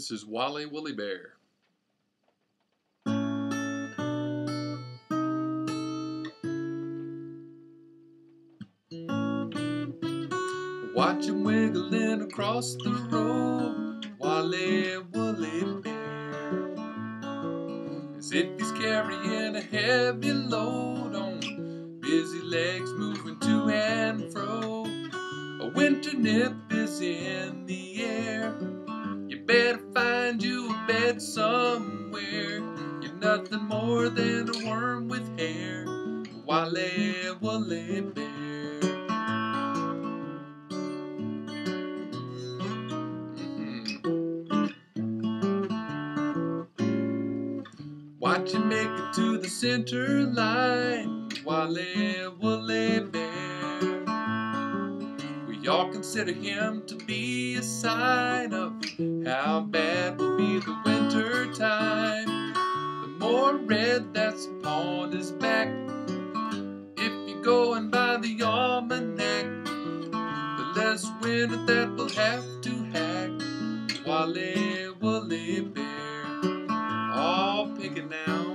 This is Wally Woollybear. Watch him wiggling across the road, Wally Woollybear. As if he's carrying a heavy load on busy legs moving to and fro. A winter nip is in the air. You better find you a bed somewhere. You're nothing more than a worm with hair, Wally Woollybear. Watch him make it to the center line, Wally Woollybear. We all consider him to be a sign of how bad will be the winter time. The more red that's upon his back, if you're going by the almanac, the less winter that we'll have to hack, Wally Woollybear. Pick it now.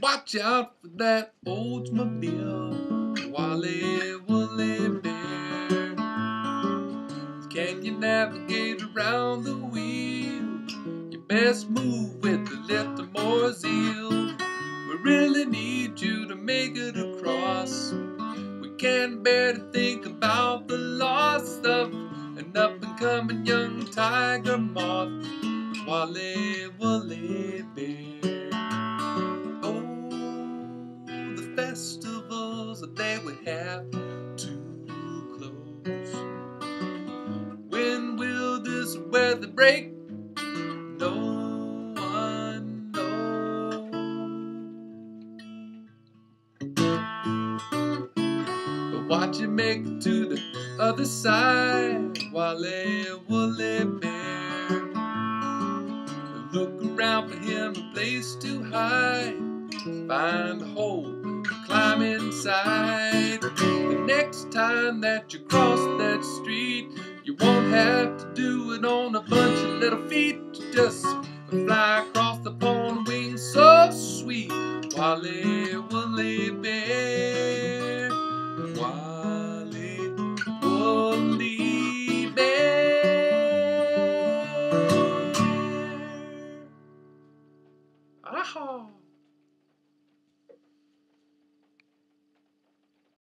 Watch out for that Oldsmobile, Wally Woollybear. Can you navigate around the wheel? You best move with a little more zeal. We really need you to make it across. We can't bear to think about the loss of an up-and-coming young tiger moth, Wally Woollybear. Festivals that they would have to close. When will this weather break? No one knows. But watch you make it to the other side, Wally Woollybear. Look around for him, a place to hide. Find a hole, climb inside. The next time that you cross that street, you won't have to do it on a bunch of little feet. Just fly across the pond, wings so sweet, Wally Woollybear. Wally Woollybear. Aha!